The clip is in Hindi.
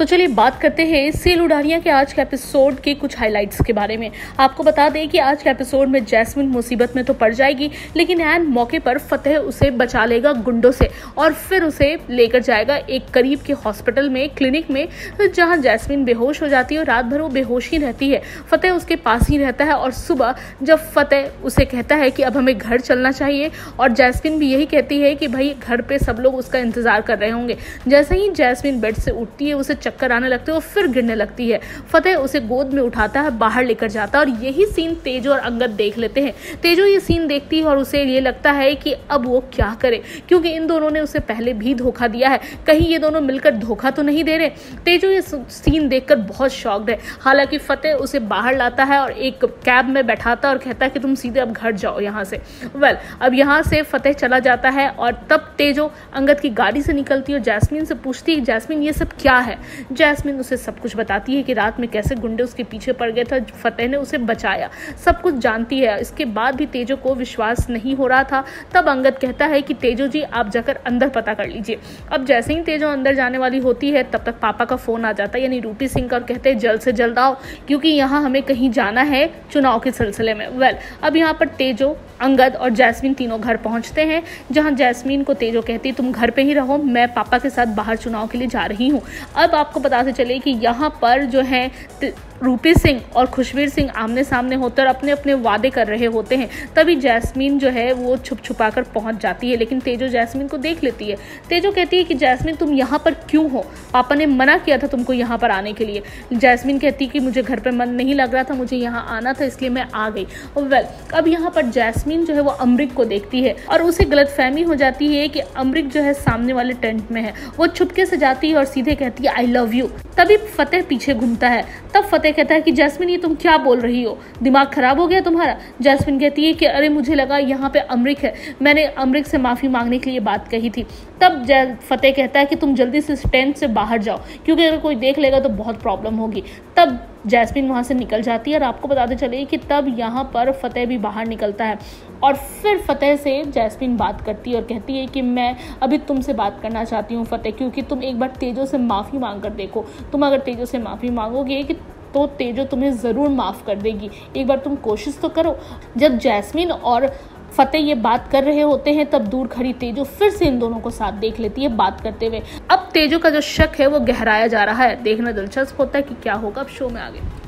तो चलिए बात करते हैं सील उड़ारियाँ के आज के एपिसोड के कुछ हाइलाइट्स के बारे में। आपको बता दें कि आज के एपिसोड में जैस्मिन मुसीबत में तो पड़ जाएगी, लेकिन एन मौके पर फतेह उसे बचा लेगा गुंडों से और फिर उसे लेकर जाएगा एक करीब के हॉस्पिटल में, क्लिनिक में, जहाँ जैस्मिन बेहोश हो जाती है और रात भर वो बेहोश ही रहती है। फतेह उसके पास ही रहता है और सुबह जब फतेह उसे कहता है कि अब हमें घर चलना चाहिए और जैस्मिन भी यही कहती है कि भाई घर पे सब लोग उसका इंतज़ार कर रहे होंगे। जैसे ही जैस्मिन बेड से उठती है उसे चक्कर आने लगते हैं और फिर गिरने लगती है। फतेह उसे गोद में उठाता है, बाहर लेकर जाता है और यही सीन तेजो और अंगद देख लेते हैं। तेजो ये सीन देखती है और उसे ये लगता है कि अब वो क्या करे, क्योंकि इन दोनों ने उसे पहले भी धोखा दिया है, कहीं ये दोनों मिलकर धोखा तो नहीं दे रहे। तेजो ये सीन देखकर बहुत शॉक्ड है। हालांकि फतेह उसे बाहर लाता है और एक कैब में बैठाता है और कहता है कि तुम सीधे अब घर जाओ यहाँ से। अब यहाँ से फतेह चला जाता है और तब तेजो अंगद की गाड़ी से निकलती है और जैस्मिन से पूछती है, जैस्मिन ये सब क्या है। जैस्मिन उसे सब कुछ बताती है कि रात में कैसे गुंडे उसके पीछे पड़ गए थे, फतेह ने उसे बचाया, सब कुछ जानती है। इसके बाद भी तेजो को विश्वास नहीं हो रहा था। तब अंगद कहता है कि तेजो जी आप जाकर अंदर पता कर लीजिए। अब जैसे ही तेजो अंदर जाने वाली होती है तब तक पापा का फ़ोन आ जाता है, यानी रूपी सिंह का, और कहते हैं जल्द से जल्द आओ क्योंकि यहाँ हमें कहीं जाना है चुनाव के सिलसिले में। अब यहाँ पर तेजो, अंगद और जैस्मिन तीनों घर पहुँचते हैं, जहाँ जैस्मिन को तेजो कहती है तुम घर पे ही रहो, मैं पापा के साथ बाहर चुनाव के लिए जा रही हूँ। अब आपको पता चले कि यहाँ पर जो है रूपी सिंह और खुशवीर सिंह आमने सामने होकर अपने अपने वादे कर रहे होते हैं। तभी जैस्मिन जो है वो छुप छुपा कर पहुँच जाती है, लेकिन तेजो जैस्मिन को देख लेती है। तेजो कहती है कि जैस्मिन तुम यहाँ पर क्यों हो, पापा ने मना किया था तुमको यहाँ पर आने के लिए। जैस्मिन कहती है कि मुझे घर पर मन नहीं लग रहा था, मुझे यहाँ आना था इसलिए मैं आ गई। अब यहाँ पर जैस्मिन जो है वो अमरिक को देखती है और उसे गलतफहमी हो जाती है कि अमरिक जो है सामने वाले टेंट में है। वो छुपके से जाती है और सीधे कहती है आई लव यू। तभी फतेह पीछे घूमता है। तब फतेह कहता है कि जैस्मिन ये तुम क्या बोल रही हो, दिमाग खराब हो गया तुम्हारा। जैस्मिन कहती है कि अरे मुझे लगा यहाँ पे अमरिक है, मैंने अमरिक से माफ़ी मांगने के लिए बात कही थी। तब फतेह कहता है कि तुम जल्दी से टेंट से बाहर जाओ क्योंकि अगर कोई देख लेगा तो बहुत प्रॉब्लम होगी। तब जैस्मिन वहाँ से निकल जाती है और आपको बताते चले कि तब यहाँ पर फतेह भी बाहर निकलता है और फिर फतेह से जैस्मिन बात करती है और कहती है कि मैं अभी तुमसे बात करना चाहती हूँ फतेह, क्योंकि तुम एक बार तेजो से माफ़ी मांग कर देखो, तुम अगर तेजो से माफ़ी मांगोगे कि तो तेजो तुम्हें ज़रूर माफ़ कर देगी, एक बार तुम कोशिश तो करो। जब जैस्मिन और फतेह ये बात कर रहे होते हैं तब दूर खड़ी तेजो फिर से इन दोनों को साथ देख लेती है बात करते हुए। अब तेजो का जो शक है वो गहराया जा रहा है। देखना दिलचस्प होता है कि क्या होगा अब शो में आगे।